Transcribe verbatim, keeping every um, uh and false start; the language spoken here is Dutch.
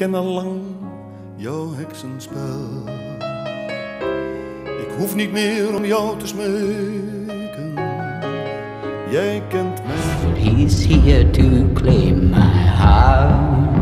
ken al lang jouw heksenspel. Ik hoef niet meer om jou te smeken, jij kent mij. He's here to claim my heart.